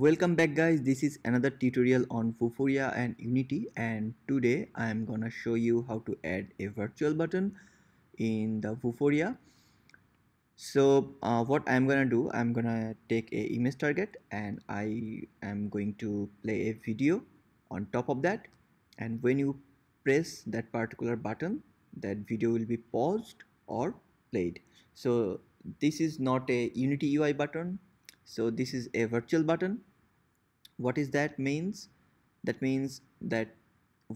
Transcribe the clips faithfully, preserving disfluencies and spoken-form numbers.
Welcome back guys, this is another tutorial on Vuforia and Unity, and today I am gonna show you how to add a virtual button in the Vuforia. So uh, what I'm gonna do, I'm gonna take a image target and I am going to play a video on top of that, and when you press that particular button, that video will be paused or played. So this is not a Unity U I button, so this is a virtual button. What is that means? That means that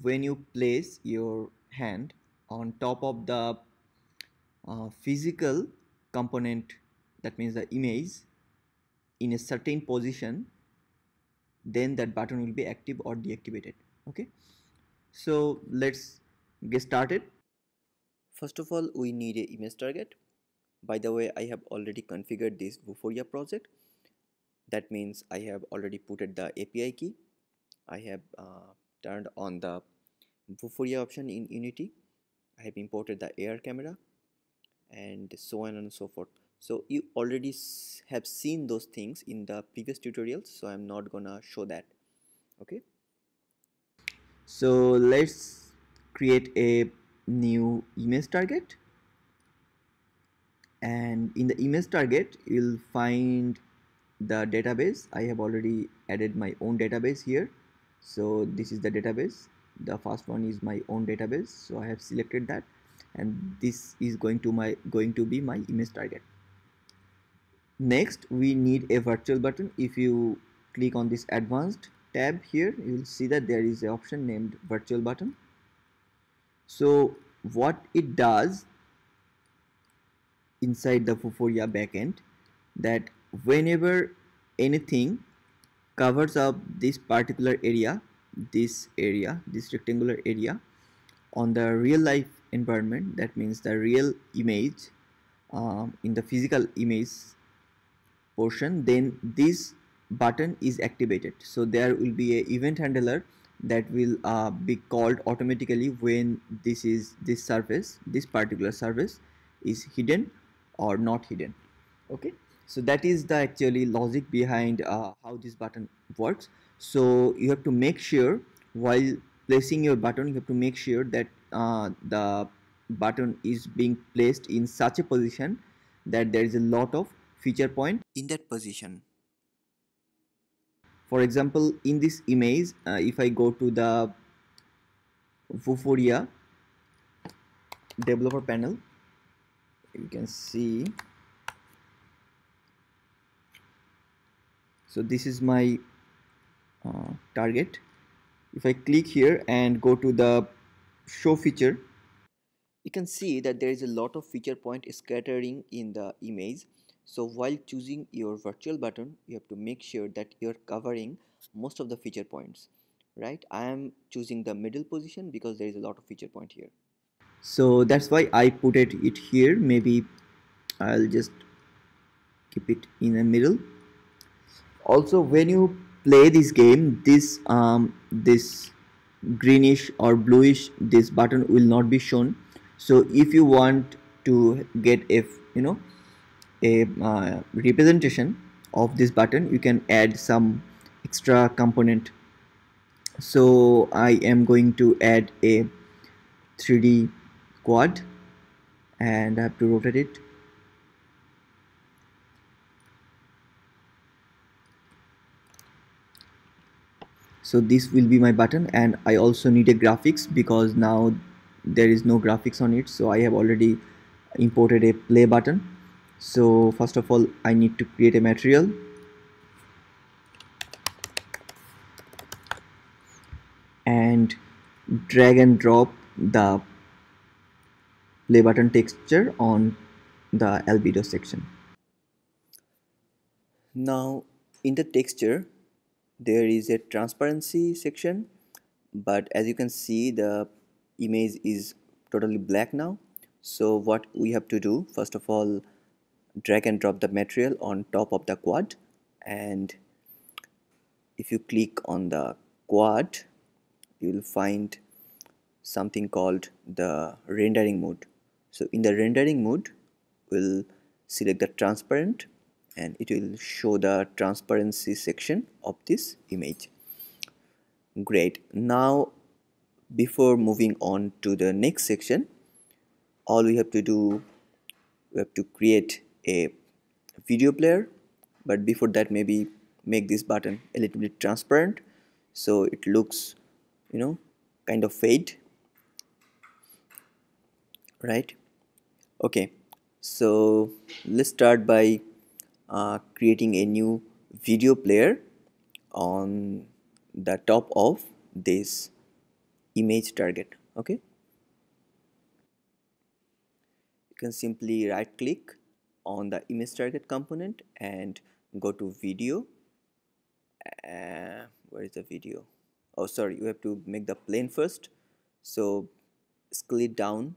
when you place your hand on top of the uh, physical component, that means the image, in a certain position, then that button will be active or deactivated. Okay, so let's get started. First of all, we need an image target. By the way, I have already configured this Vuforia project. That means I have already put it the A P I key. I have uh, turned on the Vuforia option in Unity. I have imported the A R camera and so on and so forth. So you already have seen those things in the previous tutorials, so I'm not gonna show that. Okay, so let's create a new image target, and in the image target you'll find the database. I have already added my own database here, so this is the database. The first one is my own database, so I have selected that, and this is going to my going to be my image target. Next, we need a virtual button. If you click on this advanced tab here, you will see that there is an option named virtual button. So what it does inside the Vuforia backend, that whenever anything covers up this particular area, this area, this rectangular area on the real life environment, that means the real image um, in the physical image portion, then this button is activated. So there will be an event handler that will uh, be called automatically when this is this surface, this particular surface is hidden or not hidden. Okay, so that is the actually logic behind uh, how this button works. So you have to make sure while placing your button, you have to make sure that uh, the button is being placed in such a position that there is a lot of feature point in that position. For example, in this image, uh, if I go to the Vuforia developer panel, you can see, so this is my uh, target. If I click here and go to the show feature, you can see that there is a lot of feature point scattering in the image. So while choosing your virtual button, you have to make sure that you're covering most of the feature points, right? I am choosing the middle position because there is a lot of feature point here. So that's why I put it, it here. Maybe I'll just keep it in the middle. Also, when you play this game, this um, this greenish or bluish, this button will not be shown. So if you want to get a you know a uh, representation of this button, you can add some extra component. So I am going to add a three D quad, and I have to rotate it. So this will be my button, and I also need a graphics because now there is no graphics on it. So I have already imported a play button. So first of all, I need to create a material. And drag and drop the play button texture on the albedo section. Now in the texture, there is a transparency section, but as you can see, the image is totally black now. So what we have to do, first of all, drag and drop the material on top of the quad, and if you click on the quad, you will find something called the rendering mode. So in the rendering mode, we'll select the transparent and it will show the transparency section of this image. Great. Now before moving on to the next section, all we have to do, we have to create a video player, but before that maybe make this button a little bit transparent so it looks, you know, kind of fade, right? Okay, so let's start by uh, creating a new video player on the top of this image target. Okay, you can simply right click on the image target component and go to video. Uh, where is the video? Oh sorry, you have to make the plane first, so scale it down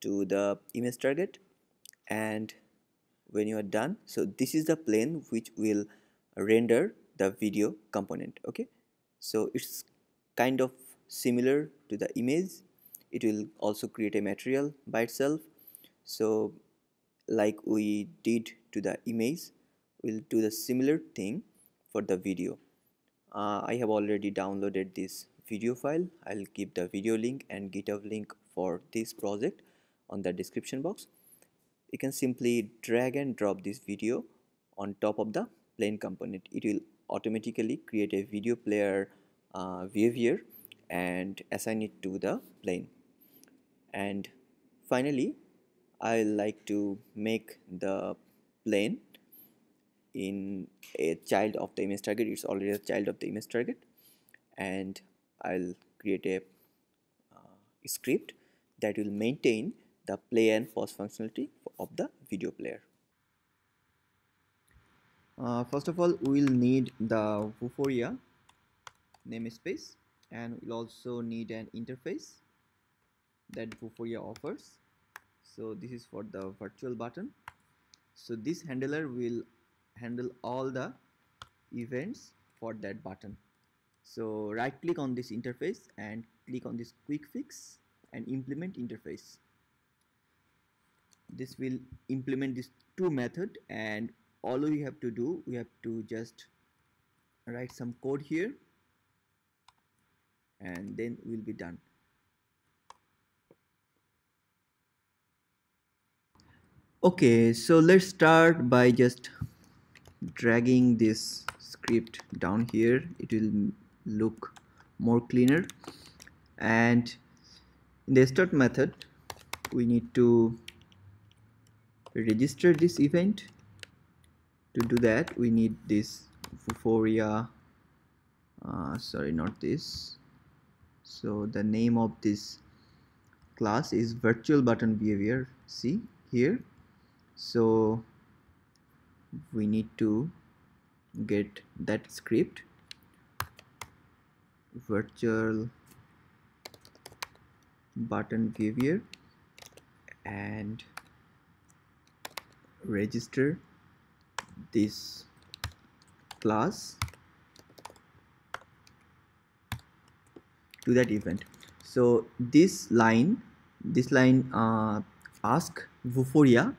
to the image target, and when you are done, so this is the plane which will render the video component. Okay, so it's kind of similar to the image. It will also create a material by itself, so like we did to the image, we'll do the similar thing for the video. uh, I have already downloaded this video file. I'll keep the video link and GitHub link for this project on the description box. You can simply drag and drop this video on top of the plane component. It will automatically create a video player uh, behavior and assign it to the plane. And finally, I like to make the plane in a child of the image target. It's already a child of the image target, and I'll create a uh, script that will maintain the play and pause functionality of the video player. Uh, first of all, we'll need the Vuforia namespace, and we'll also need an interface that Vuforia offers. So this is for the virtual button. So this handler will handle all the events for that button. So right click on this interface and click on this quick fix and implement interface. This will implement this to method, and all we have to do, we have to just write some code here and then we'll be done. Okay, so let's start by just dragging this script down here. It will look more cleaner. And in the start method, we need to register this event. To do that, we need this Vuforia, uh, sorry, not this. So the name of this class is virtual button behavior, see here. So we need to get that script, virtual button behavior, and register this class to that event. So this line this line uh, ask Vuforia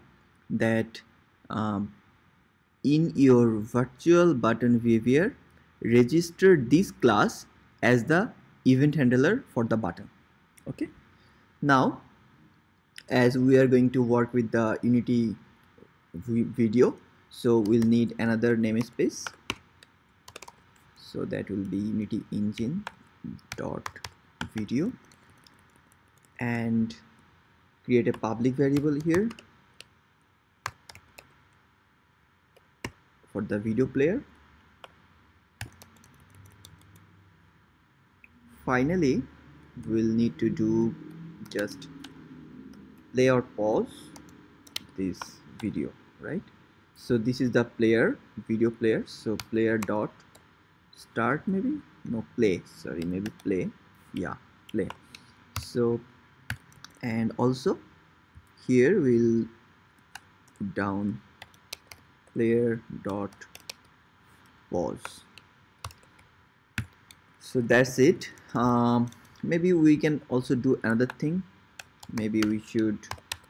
that um, in your virtual button behavior, register this class as the event handler for the button. Okay, now as we are going to work with the Unity video, so we'll need another namespace, so that will be Unity engine dot video, and create a public variable here for the video player. Finally, we'll need to do just play or pause this video, right? So this is the player, video player. So player dot start, maybe no play, sorry, maybe play, yeah, play. So, and also here we'll put down player dot pause. So that's it. Um, maybe we can also do another thing. Maybe we should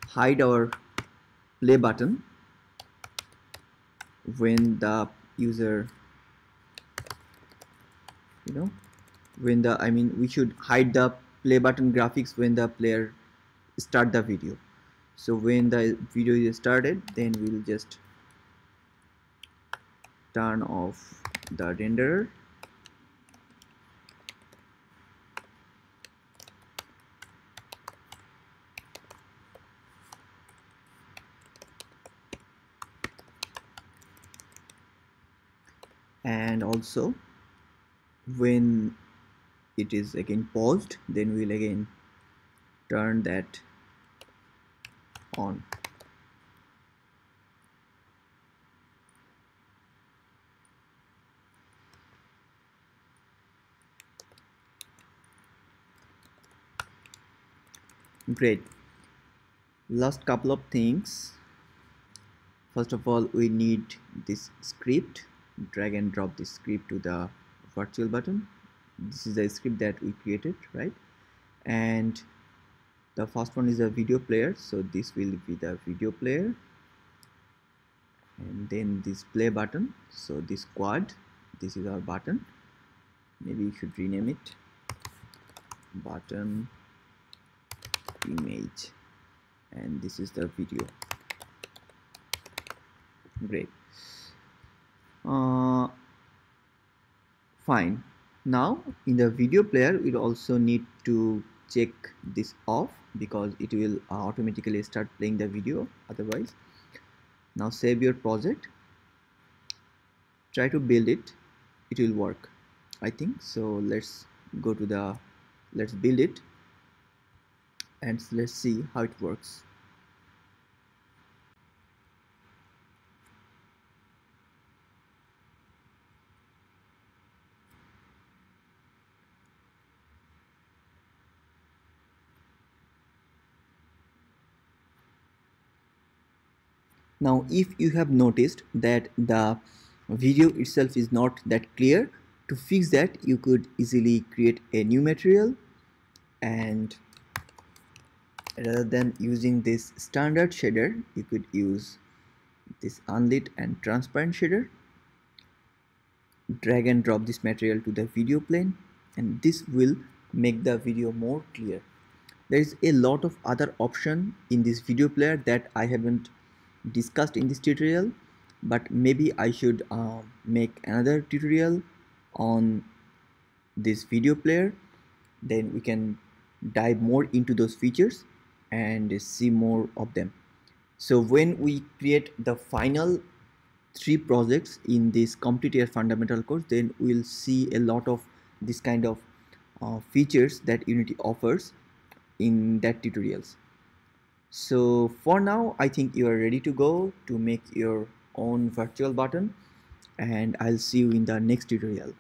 hide our play button when the user, you know, when the, I mean, we should hide the play button graphics when the player start the video. So when the video is started, then we will just turn off the renderer. And also when it is again paused, then we'll again turn that on. Great. Last couple of things. First of all, we need this script. Drag and drop the script to the virtual button. This is the script that we created, right? And the first one is a video player, so this will be the video player, and then this play button, so this quad, this is our button. Maybe you should rename it button image, and this is the video. Great. Uh, fine. Now in the video player, we also need to check this off, because it will uh, automatically start playing the video otherwise. Now save your project, try to build it, it will work, I think. So let's go to the, let's build it and let's see how it works. Now if you have noticed that the video itself is not that clear, to fix that you could easily create a new material, and rather than using this standard shader, you could use this unlit and transparent shader. Drag and drop this material to the video plane, and this will make the video more clear. There is a lot of other option in this video player that I haven't discussed in this tutorial, but maybe I should uh, make another tutorial on this video player. Then we can dive more into those features and see more of them. So when we create the final three projects in this complete your fundamental course, then we'll see a lot of this kind of uh, features that Unity offers in that tutorials. So for now, I think you are ready to go to make your own virtual button, and I'll see you in the next tutorial.